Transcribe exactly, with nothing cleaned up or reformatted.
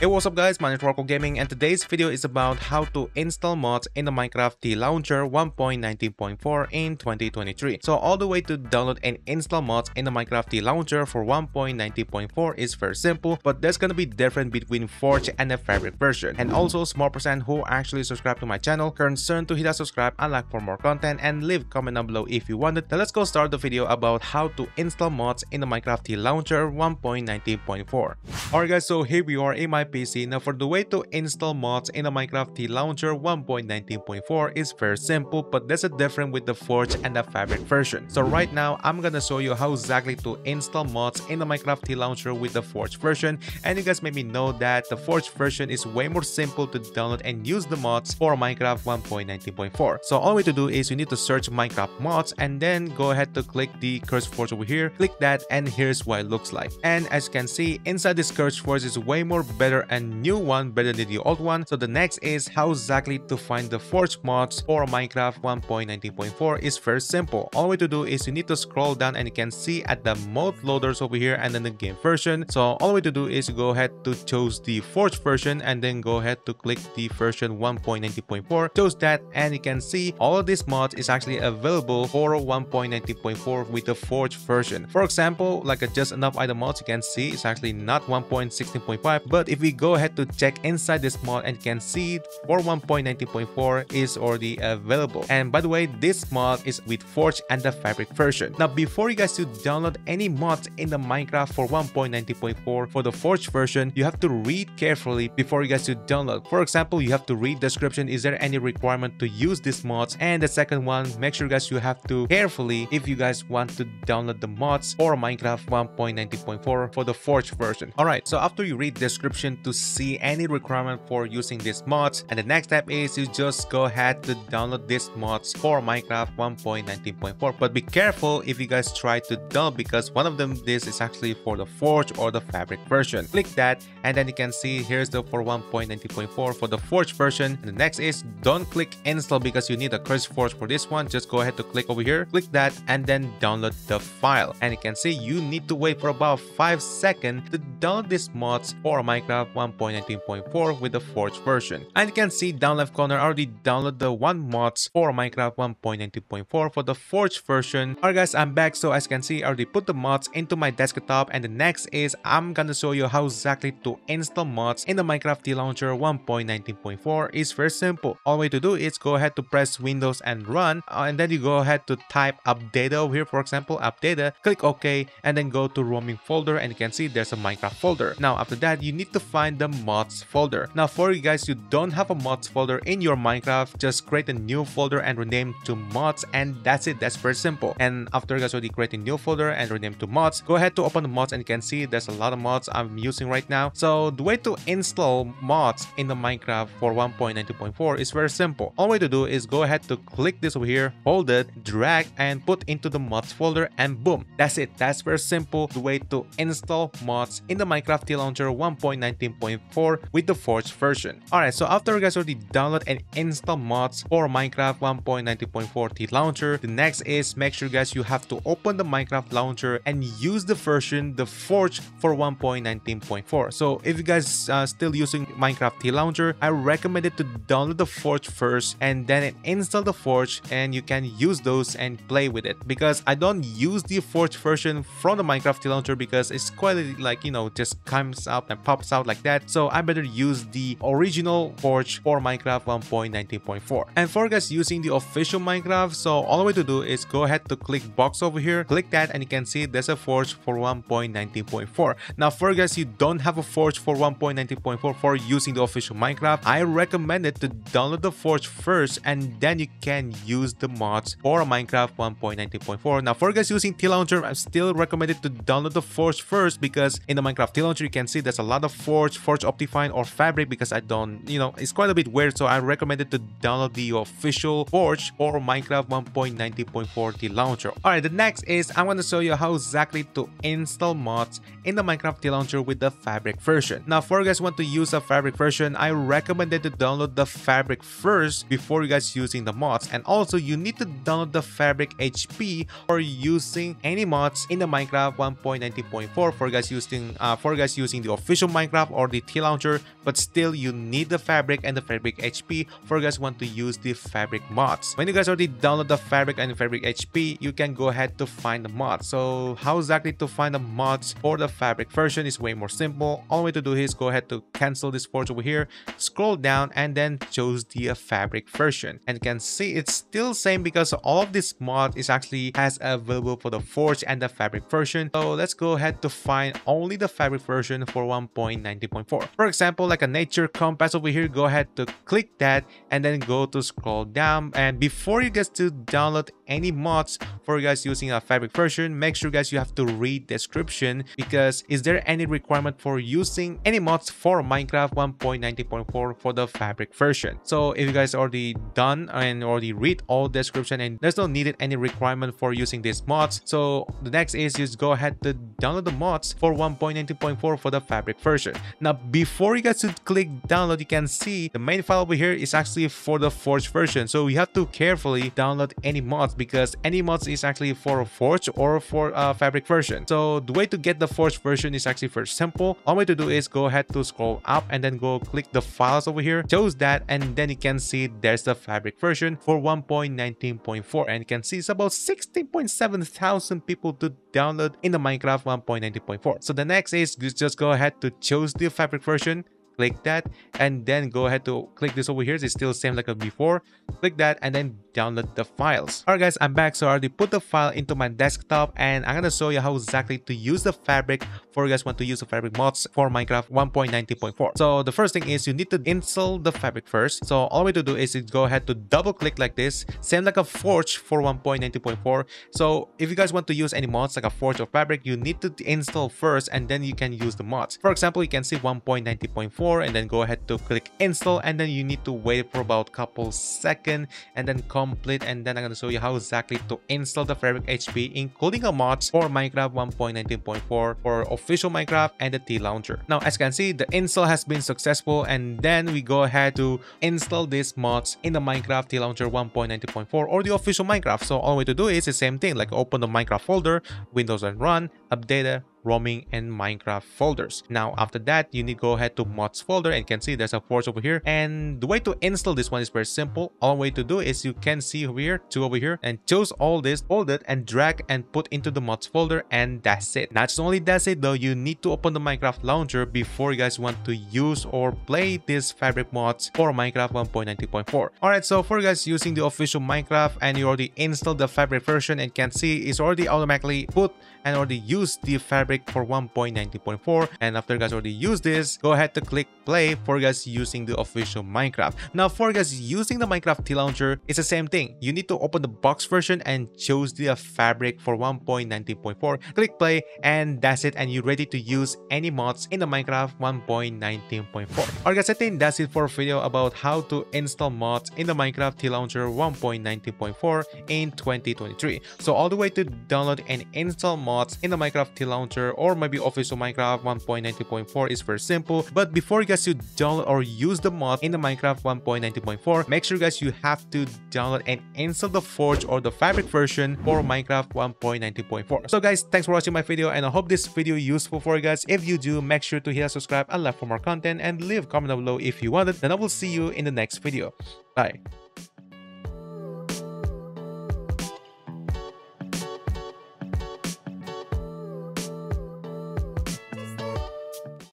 Hey, what's up guys, my name is Rocko Gaming and today's video is about how to install mods in the Minecraft TLauncher one point nineteen point four in twenty twenty-three. So all the way to download and install mods in the Minecraft TLauncher for one point nineteen point four is very simple, but that's gonna be different between Forge and the Fabric version. And also small percent who actually subscribe to my channel, concern to hit that subscribe and like for more content, and leave comment down below if you want it. Now let's go start the video about how to install mods in the Minecraft TLauncher one point nineteen point four. Alright guys, so here we are in my P C. Now for the way to install mods in the Minecraft TLauncher one point nineteen point four is very simple, but that's a different with the Forge and the Fabric version. So right now I'm gonna show you how exactly to install mods in the Minecraft TLauncher with the Forge version, and you guys made me know that the Forge version is way more simple to download and use the mods for Minecraft one point nineteen point four. So all we to do is you need to search Minecraft mods and then go ahead to click the CurseForge over here, click that, and here's what it looks like. And as you can see, inside this CurseForge is way more better and new one better than the old one. So the next is how exactly to find the Forge mods for Minecraft one point nineteen point four is very simple. All we to do is you need to scroll down and you can see at the mod loaders over here and then the game version. So all we to do is go ahead to choose the Forge version and then go ahead to click the version one point nineteen point four, choose that, and you can see all of these mods is actually available for one point nineteen point four with the Forge version. For example, like a just enough item mods, you can see it's actually not one point sixteen point five, but if we go ahead to check inside this mod and can see for one point nineteen point four is already available. And by the way, this mod is with Forge and the Fabric version. Now before you guys to download any mods in the Minecraft for one point nineteen point four for the Forge version, you have to read carefully before you guys to download. For example, you have to read description, is there any requirement to use these mods? And the second one, make sure guys you have to carefully if you guys want to download the mods for Minecraft one point nineteen point four for the Forge version. Alright, so after you read description to see any requirement for using these mods, and the next step is you just go ahead to download these mods for Minecraft one point nineteen point four. But be careful if you guys try to download, because one of them this is actually for the Forge or the Fabric version. Click that and then you can see here's the for one point nineteen point four for the Forge version. And the next is don't click install because you need a CurseForge for this one. Just go ahead to click over here, click that, and then download the file. And you can see you need to wait for about five seconds to download these mods for Minecraft one point nineteen point four with the Forge version. And you can see down left corner I already downloaded the one mods for Minecraft one point nineteen point four for the Forge version. Alright guys, I'm back. So as you can see, I already put the mods into my desktop, and the next is I'm gonna show you how exactly to install mods in the Minecraft TLauncher one point nineteen point four is very simple. All way to do is go ahead to press Windows and run, uh, and then you go ahead to type update over here, for example update, click OK, and then go to roaming folder, and you can see there's a Minecraft folder. Now after that you need to find the mods folder. Now for you guys you don't have a mods folder in your Minecraft, just create a new folder and rename to mods, and that's it. That's very simple. And after you guys already create a new folder and rename to mods, go ahead to open the mods and you can see there's a lot of mods I'm using right now. So the way to install mods in the Minecraft for one point nineteen point four is very simple. All way to do is go ahead to click this over here, hold it, drag, and put into the mods folder, and boom, that's it. That's very simple the way to install mods in the Minecraft TLauncher one point nineteen point four with the Forge version. Alright, so after you guys already download and install mods for Minecraft one point nineteen point four TLauncher, the next is make sure guys you have to open the Minecraft launcher and use the version the Forge for one point nineteen point four. So if you guys are still using Minecraft TLauncher, I recommend it to download the Forge first and then install the Forge, and you can use those and play with it, because I don't use the Forge version from the Minecraft TLauncher because it's quite like, you know, just comes up and pops out like that. So I better use the original Forge for Minecraft one point nineteen point four. And for guys using the official Minecraft, so all the way to do is go ahead to click box over here, click that, and you can see there's a Forge for one point nineteen point four. Now for guys you don't have a Forge for one point nineteen point four for using the official Minecraft, I recommend it to download the Forge first and then you can use the mods for Minecraft one point nineteen point four. Now for guys using TLauncher, I still recommend it to download the Forge first, because in the Minecraft TLauncher you can see there's a lot of Forge, Forge Optifine, or Fabric, because I don't, you know, it's quite a bit weird. So I recommend it to download the official Forge or Minecraft one point nineteen point four TLauncher. Alright, the next is I'm gonna show you how exactly to install mods in the Minecraft TLauncher with the Fabric version. Now, for you guys want to use a Fabric version, I recommend it to download the Fabric first before you guys using the mods. And also, you need to download the Fabric H P or using any mods in the Minecraft one point nineteen point four for you guys using uh, for you guys using the official Minecraft. desktop or the TLauncher, but still you need the Fabric and the Fabric H P for you guys want to use the Fabric mods. When you guys already download the Fabric and Fabric H P, you can go ahead to find the mods. So how exactly to find the mods for the Fabric version is way more simple. All we have to do is go ahead to cancel this Forge over here, scroll down, and then choose the Fabric version. And you can see it's still same because all of this mod is actually has available for the Forge and the Fabric version. So let's go ahead to find only the Fabric version for one point nineteen point four. For example, like a nature compass over here, go ahead to click that and then go to scroll down. And before you guys to download any mods for you guys using a Fabric version, make sure guys you have to read description, because is there any requirement for using any mods for Minecraft one point nineteen point four for the Fabric version. So if you guys already done and already read all description and there's no needed any requirement for using these mods, so the next is just go ahead to download the mods for one point nineteen point four for the Fabric version. Now before you guys should click download, you can see the main file over here is actually for the Forge version, so you have to carefully download any mods because any mods is actually for a Forge or for a Fabric version. So the way to get the Forge version is actually very simple. All we have to do is go ahead to scroll up and then go click the files over here, choose that, and then you can see there's the Fabric version for one point nineteen point four, and you can see it's about sixteen point seven thousand people to download in the Minecraft one point nineteen point four. So the next is just go ahead to choose the Fabric version, click that, and then go ahead to click this over here. It's still same like before, click that and then download the files. All right guys, I'm back. So I already put the file into my desktop and I'm gonna show you how exactly to use the Fabric for you guys want to use the Fabric mods for Minecraft one point nineteen point four. So the first thing is you need to install the Fabric first. So all we have to do is go ahead to double click like this, same like a Forge for one point nineteen point four. So if you guys want to use any mods like a Forge or Fabric, you need to install first and then you can use the mods. For example, you can see one point nineteen point four, and then go ahead to click install, and then you need to wait for about couple seconds and then complete, and then I'm going to show you how exactly to install the Fabric H P including a mods for Minecraft one point nineteen point four for official Minecraft and the TLauncher. Now as you can see, the install has been successful, and then we go ahead to install these mods in the Minecraft TLauncher one point nineteen point four or the official Minecraft. So all we have to do is the same thing, like open the Minecraft folder, Windows and run, update, roaming, and Minecraft folders. Now after that, you need to go ahead to mods folder, and you can see there's a Forge over here, and the way to install this one is very simple. All way to do is you can see over here, two over here, and choose all this, hold it and drag and put into the mods folder, and that's it. Not just only that's it though, you need to open the Minecraft launcher before you guys want to use or play this Fabric mods for Minecraft one point nineteen point four. Alright, so for you guys using the official Minecraft and you already installed the Fabric version, and can see it's already automatically put and already used the Fabric for one point nineteen point four, and after you guys already use this, go ahead to click play for you guys using the official Minecraft. Now for you guys using the Minecraft TLauncher, it's the same thing. You need to open the box version and choose the Fabric for one point nineteen point four, click play, and that's it, and you're ready to use any mods in the Minecraft one point nineteen point four. Alright guys, I think that's it for a video about how to install mods in the Minecraft TLauncher one point nineteen point four in twenty twenty-three. So all the way to download and install mods in the Minecraft TLauncher or maybe official Minecraft one point nineteen point four is very simple. But before you guys you download or use the mod in the Minecraft one point nineteen point four, make sure guys you have to download and install the Forge or the Fabric version for Minecraft one point nineteen point four. So guys, thanks for watching my video, and I hope this video useful for you guys. If you do, make sure to hit that subscribe and like for more content, and leave a comment down below if you want it. Then I will see you in the next video. Bye.